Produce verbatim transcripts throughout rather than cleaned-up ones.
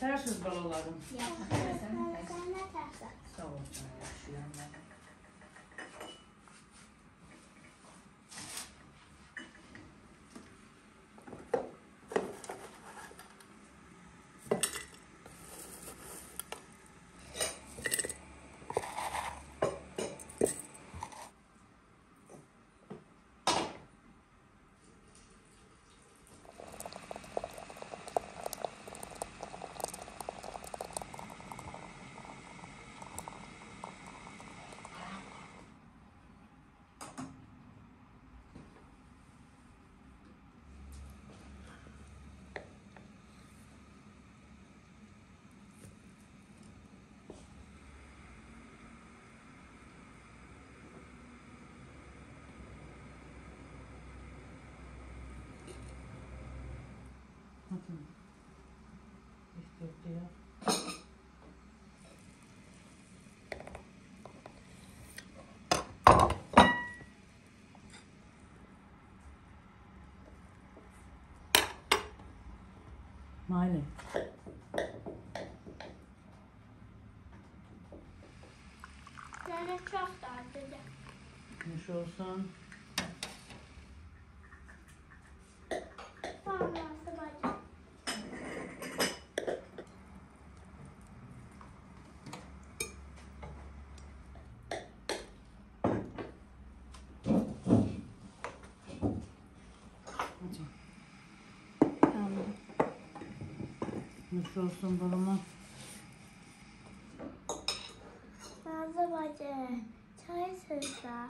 Tartışız balalarım. Sen ne tartışsın? Sağ ol. Mine. Seni çok tatlıca. Hoş olsun. Hoş olsun balama. Nazlı bacı, çay sırsa.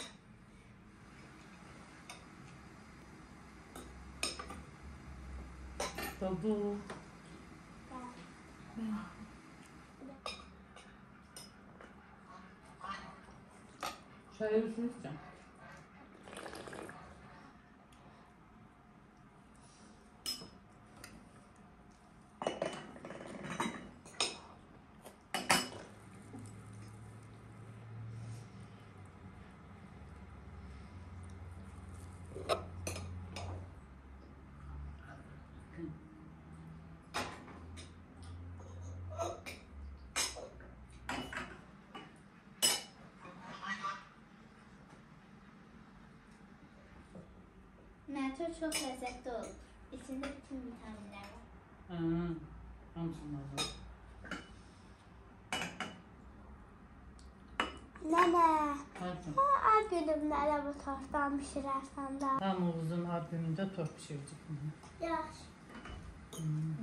Tabu. Çayı sırsa. Mertur çok lezzetli olur. İçinde bütün vitaminler var. Haa, hamsın lazım. Nene, bu ad günümlere bu tortdan pişirersen de. Tam oğuzun ad gününde tort pişirecek. Yaş. Hmm.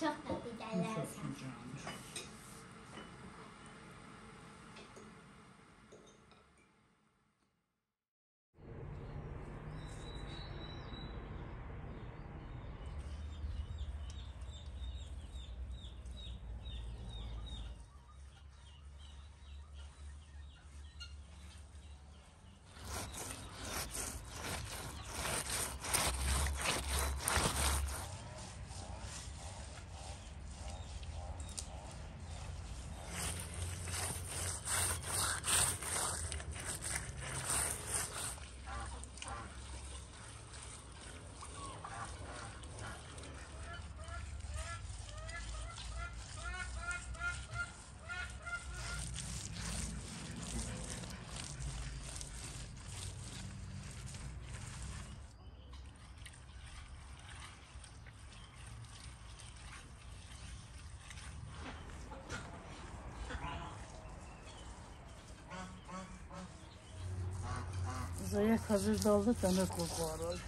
Çok tatlı geldi. Ayak hazır daldı, tane koku var.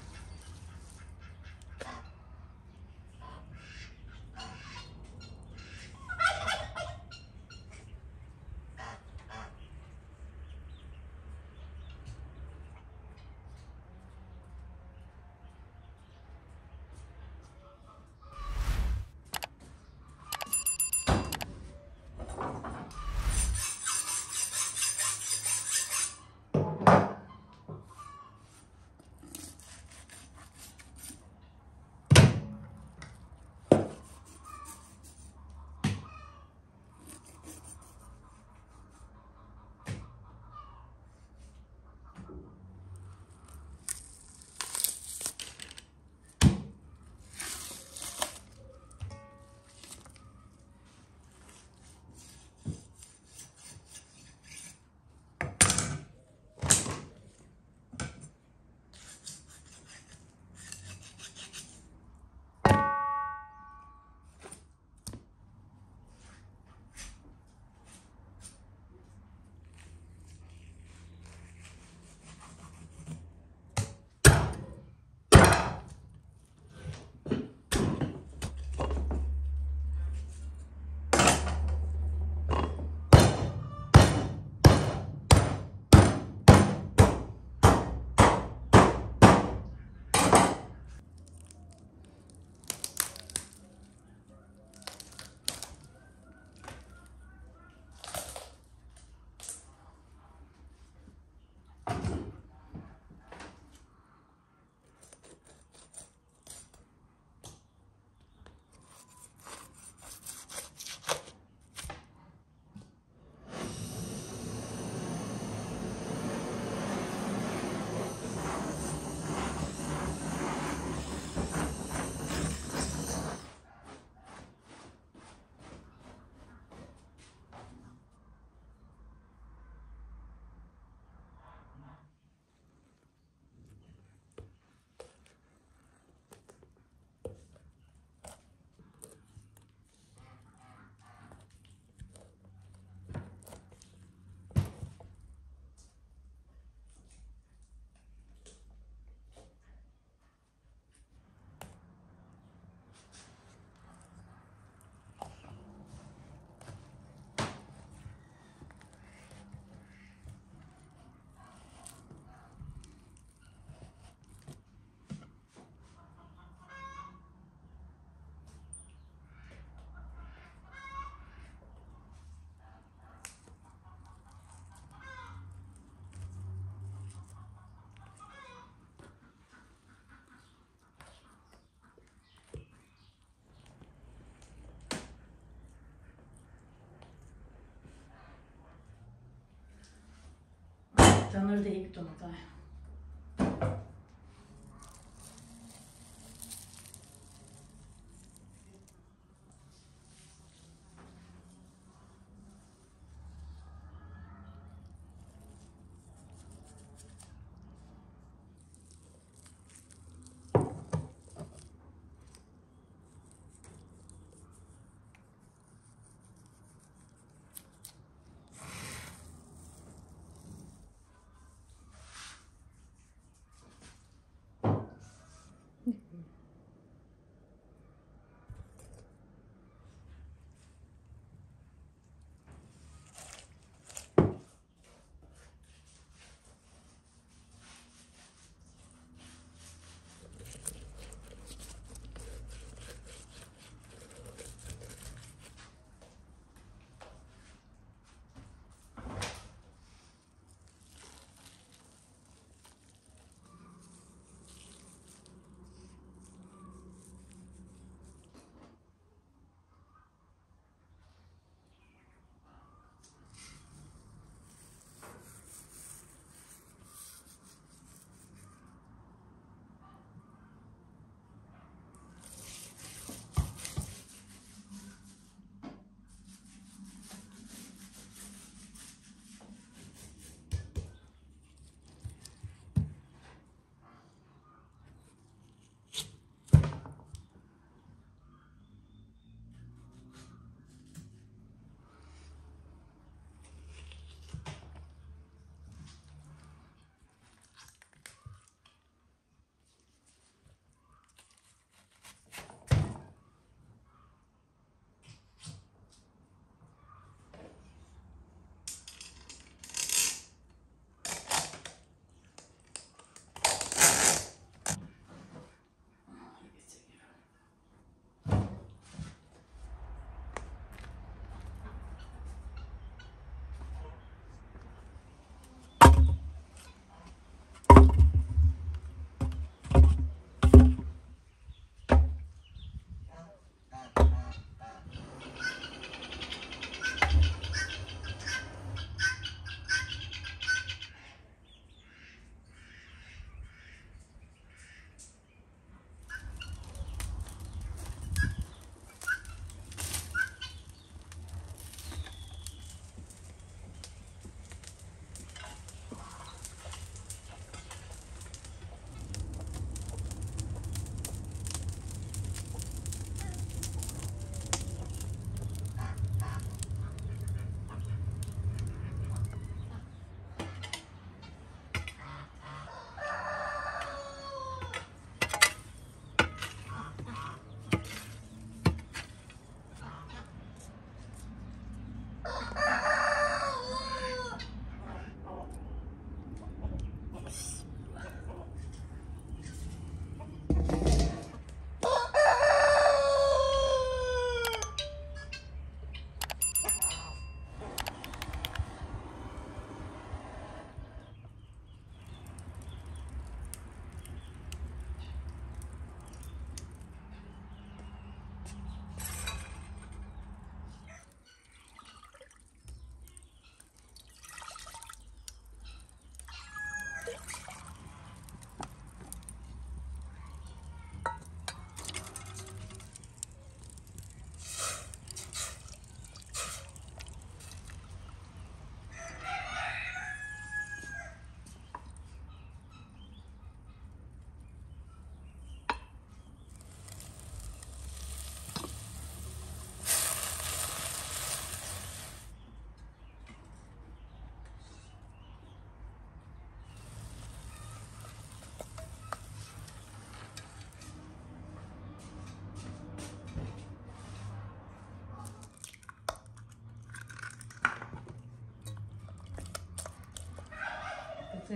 Canları da iyi bir domates.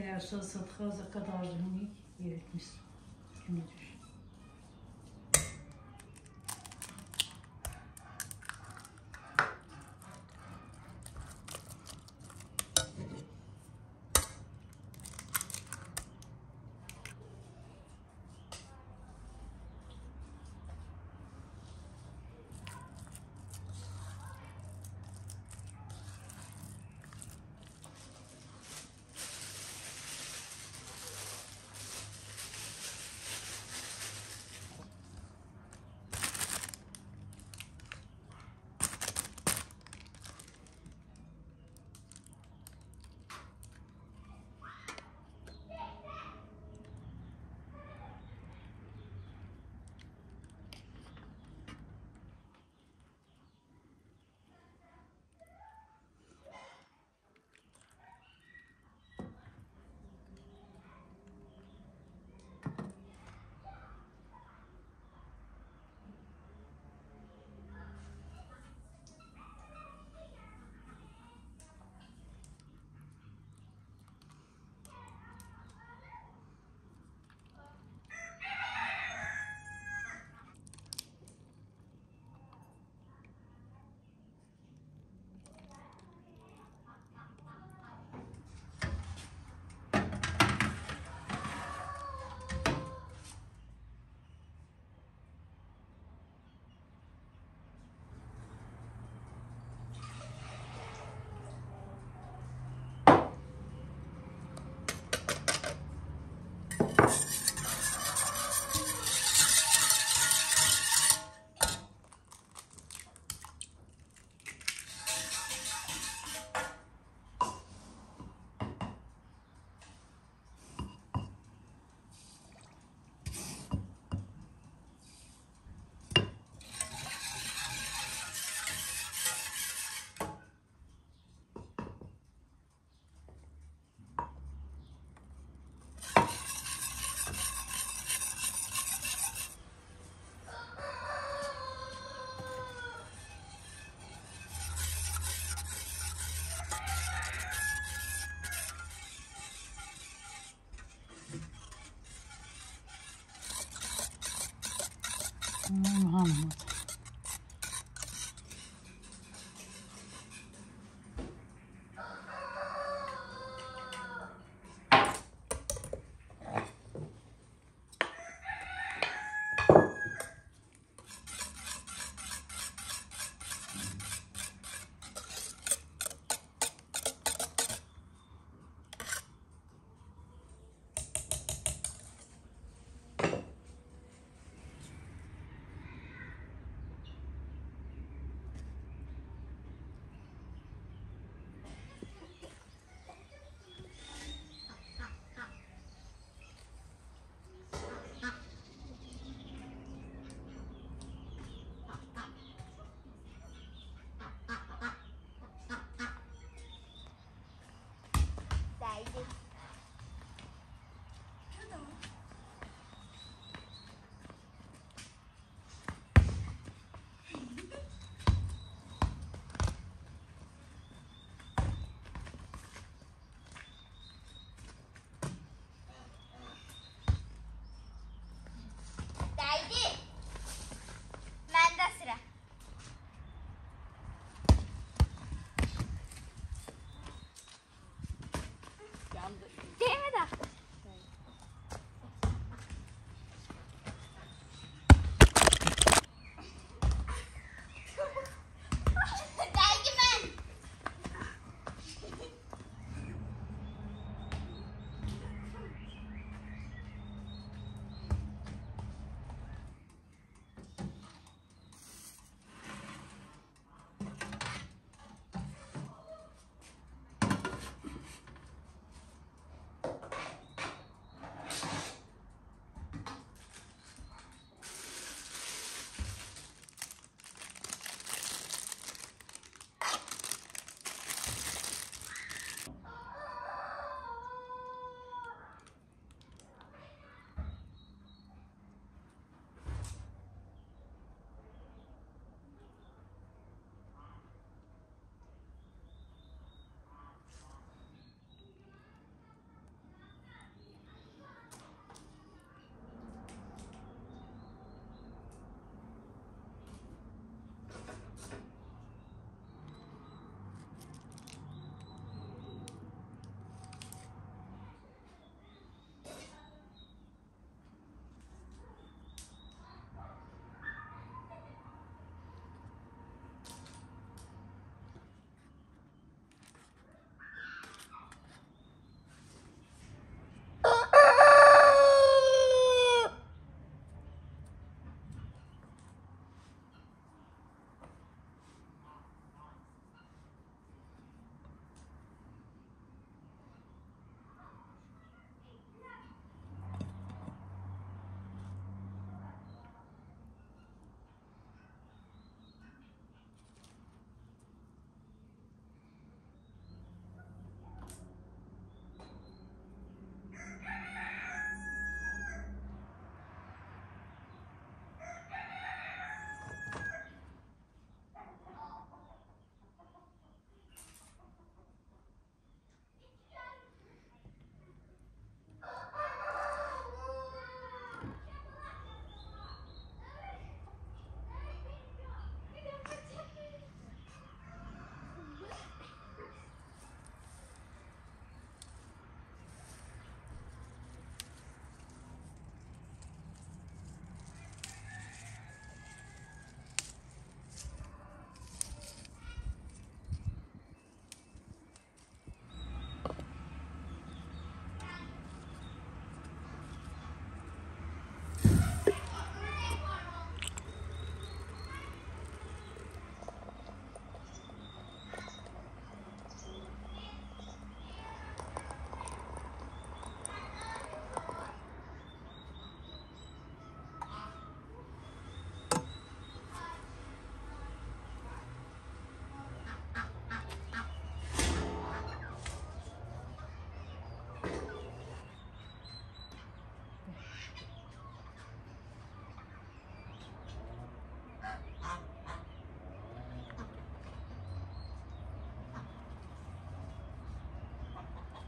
Her şey satranca kadar zihni yürütmüş.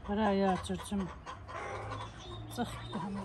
Buraya çocuğum. Sık bir hamur.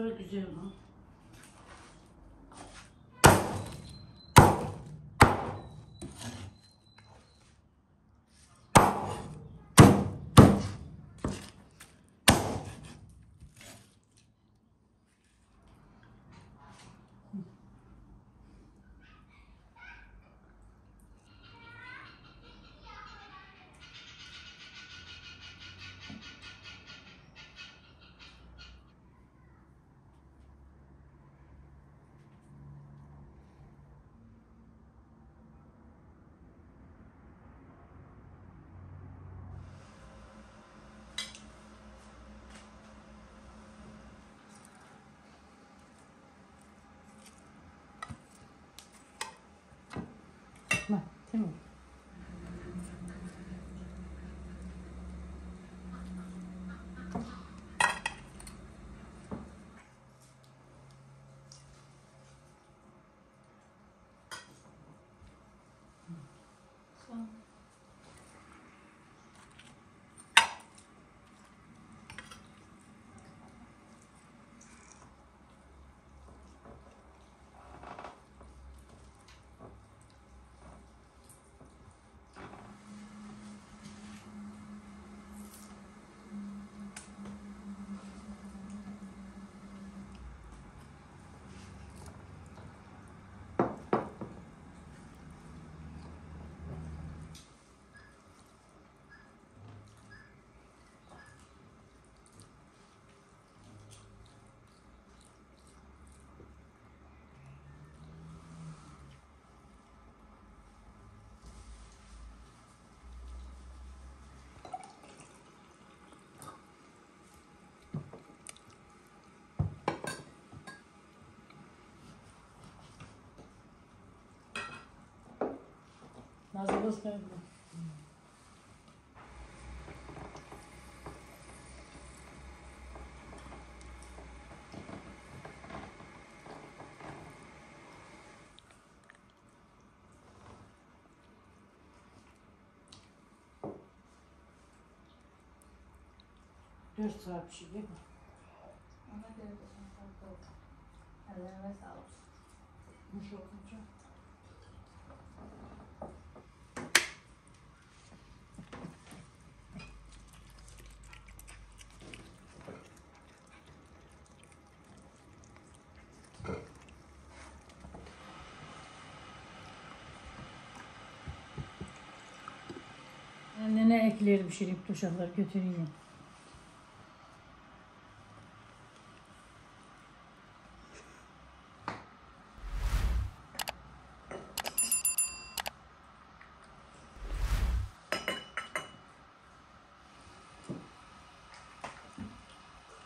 Kara güzel bu. Bak, tamam. Nazlı göstereyim mi? Dört saat bir şey değil mi? Ona göre de sana kaldı. Ellerine sağlık. Muş olunca. Annene ekleyelim şirin tuşakları götüreyim.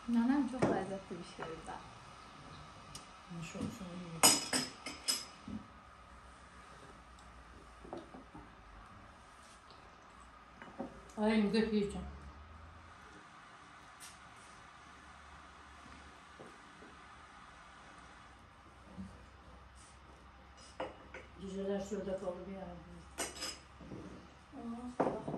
Nanem çok lezzetli bir şey oldu. Nasıl olsun iyi. Aynen göp yiyeceğim. Geceler şurada kalır bir yerde. Ondan sonra.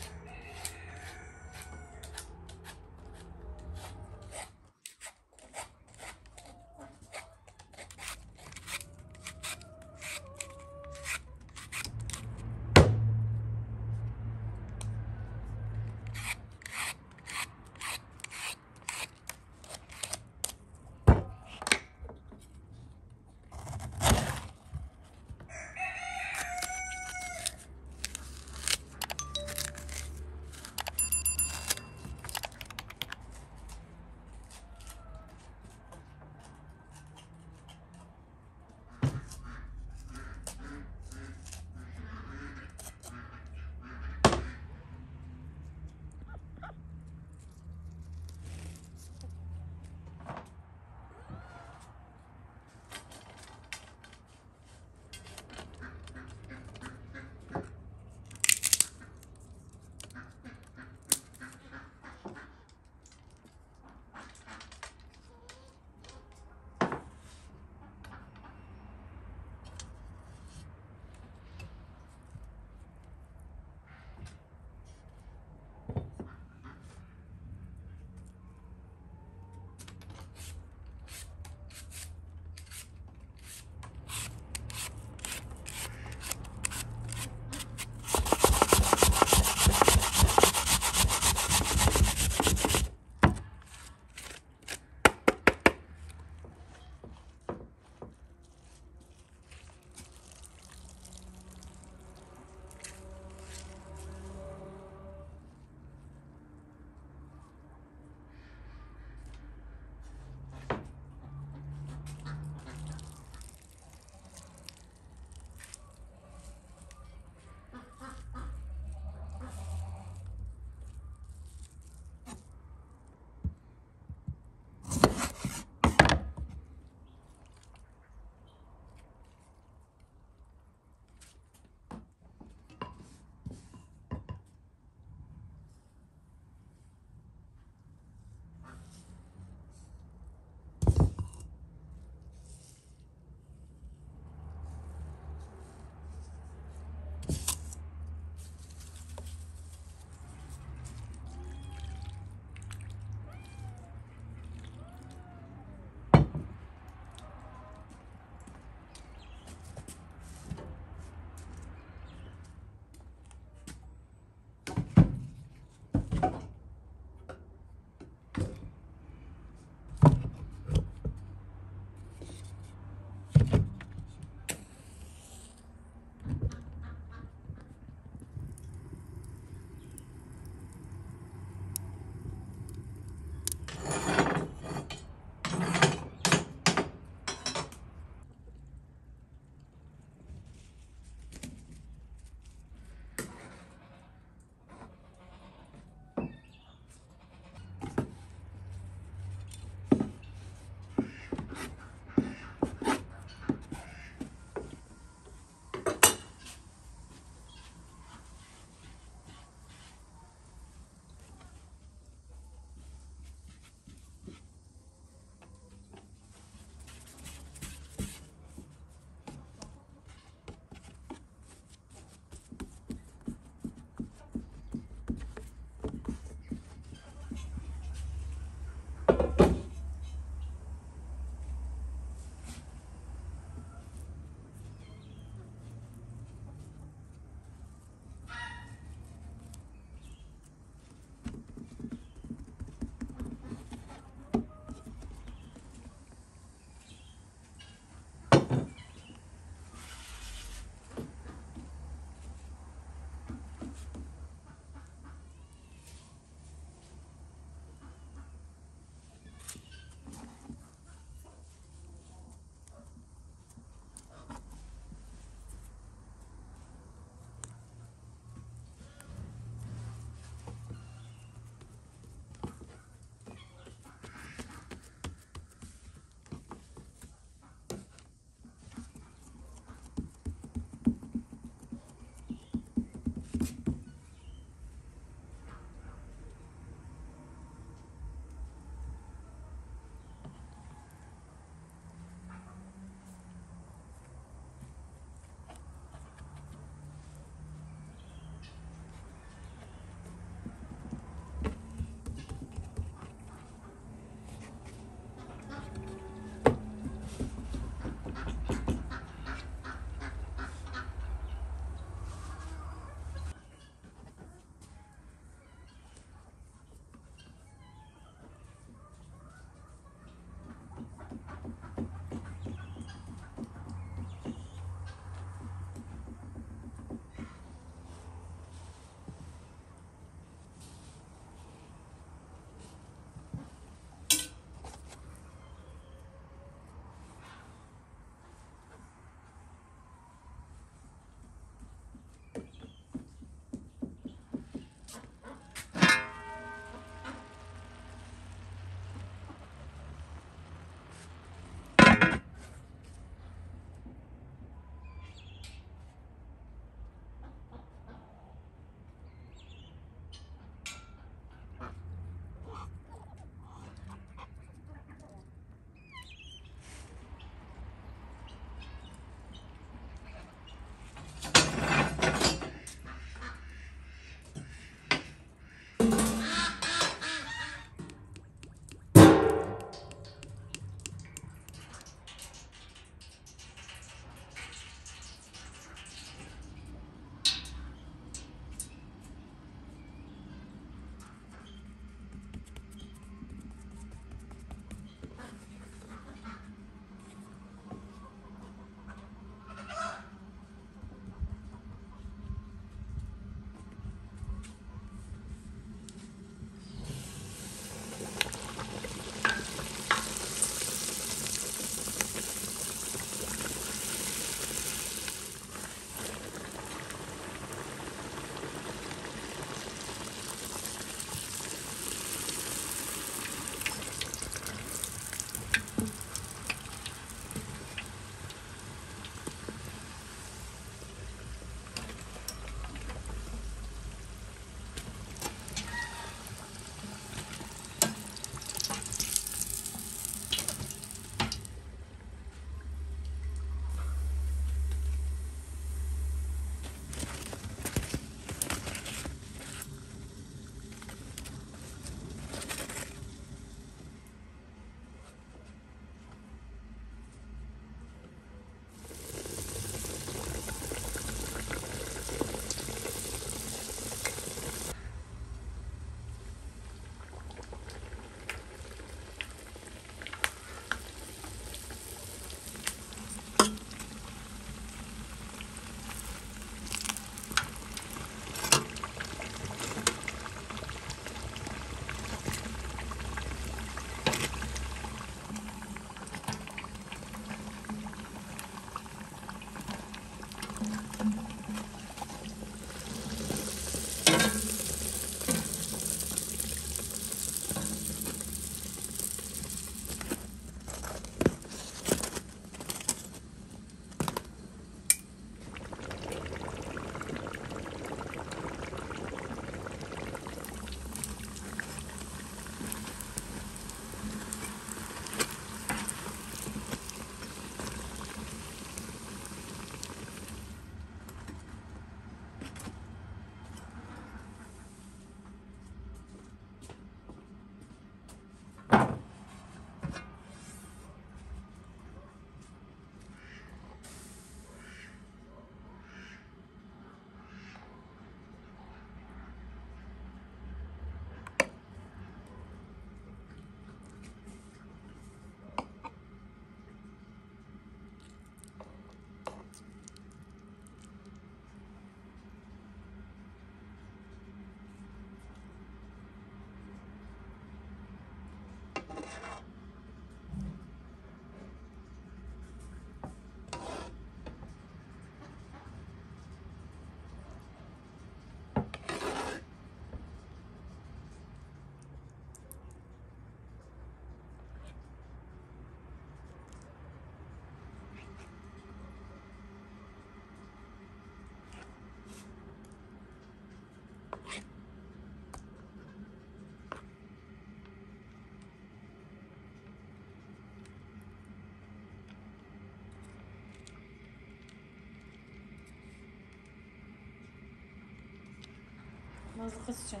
Nazlı kızcığım.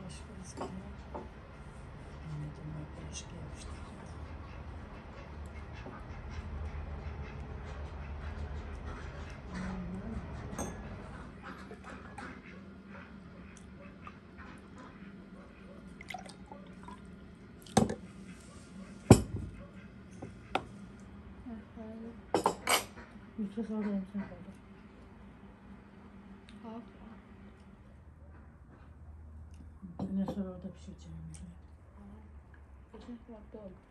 Bulaşık kızcığım. Anladım, bak bulaşık yapıştı. Yüzü sağ olayım sen kaldır. Kalk. Yine sonra orada pişireceğim. Kalk. Kalk. Kalk.